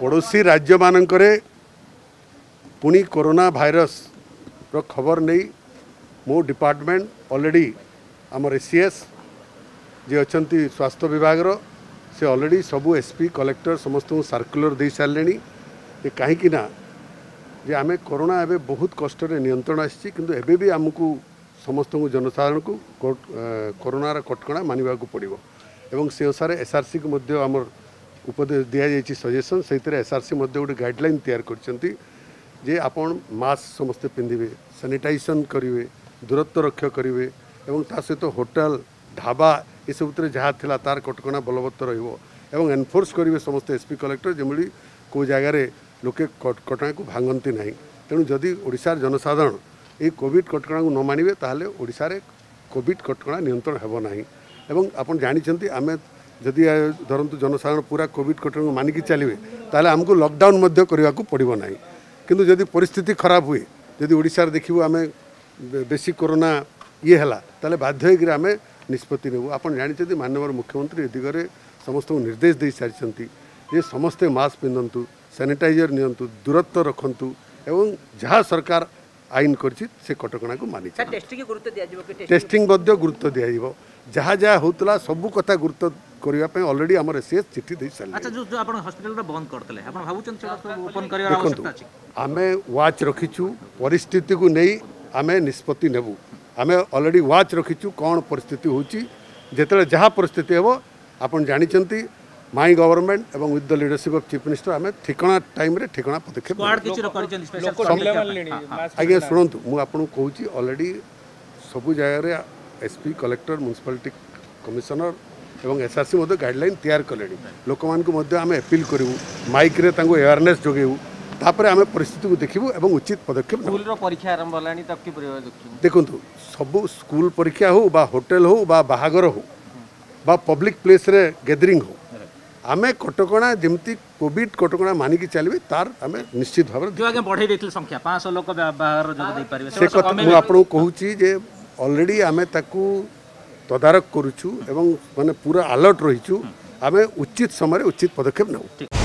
पड़ोसी राज्य मानक पुणी कोरोना भाइरस रो खबर नहीं मो डिपार्टमेंट ऑलरेडी आमर एसीएस जे अच्छा स्वास्थ्य विभाग से ऑलरेडी सबू एसपी कलेक्टर समस्त सर्कुलर दे सारे कहीं जे आम कोरोना ए बहुत कष्ट नियंत्रण आसी आमको समस्त जनसाधारण को कोरोनार कटकणा मानवा पड़ो एवं से अनुसार एसआरसी को आमर उपदेश दि जाइए सजेसन से एसआरसी गोटे गाइडलाइन तैयार जे आपण मास्क समस्ते पिंधे सैनिटाइजेशन करेंगे दूरत्व रक्षा करेंगे और ता सहित होटल ढाबा ये सब जहाँ थी तार कटकणा बलवत्तर रहा एनफोर्स करेंगे समस्त एसपी कलेक्टर जमी को जगार लोके कटकणा को भांगती ना तेणु जदि ओडिशार जनसाधारण ये कोविड कटकणा को न मानिबे ताहले ओडिशारे कोविड कटकणा नियंत्रण हेबो नाही एवं आपण जानिछंती आमे जदि धरंतु जनसाधारण पूरा कोविड कटकणा को मानिकी चलिबे ताहले हमको लॉकडाउन मध्ये करिवाकू पड़िबो नाही किंतु जदि परिस्थिति खराब हुए जदि ओडिशार देखिबो आमे बेसी कोरोना ये हला ताहले बाध्य होइकि आमे निष्पत्ति नेबो आपण जानिछंती माननीय मुख्यमंत्री ए दिगरे समस्त निर्देश देइ सारिछंती ये समस्ते मास्क पिंधंतु सैनिटाइजर नियंतु दूरत्व रखंतु एवं जहाँ सरकार आईन करछि से कटकणा को मानि सर टेस्टिंग गुरुत्व दिया जइबो कि टेस्टिंग बद्य गुरुत्व दिया जइबो जहाँ जहाँ होतला सब कथा गुरुत्व करिया पे ऑलरेडी हमर एसएस चिट्ठी दै साल अच्छा जो आपण हॉस्पिटल रे बंद करतले आपण भाबुचन सब ओपन करिया आवश्यकता अछि आमे वाच रखिछु परिस्थिति को नै आमे निष्पत्ति नेबु आमे ऑलरेडी वाच रखिछु कोन परिस्थिति होछि जेतले जहाँ परिस्थिति हेबो आपण जानिचंती माई गवर्नमेंट एवं with the leadership of chief minister आम ठिकणा टाइम रे ठिकणा पदक्षेप आज्ञा शुणु मुझे कहूँ ऑलरेडी सबू जगह एसपी कलेक्टर म्युनिसिपालिटी कमिशनर एवं एसआरसी गाइडलाइन तैयार कले लोक आम अपील करूँ माइक्रे अवेयरनेस जोगेबू तापर आम परिस्थिति को देखू और उचित पदक्षेप परीक्षा आरंभ होगा देखूँ सबू स्कूल परीक्षा हो होटेल हो बाहागर हो पब्लिक प्लेस रे गैदरिंग हो आम कटकणा जमी कोविड कटकणा मानिकी चलिए तार आम निश्चित भाव बढ़े संख्या 500 लोग से आपको कहूँ ऑलरेडी आम ताकू तदारक करूँ एवं माने पूरा अलर्ट रहीचु आम उचित समय उचित पदक्षेप नौ।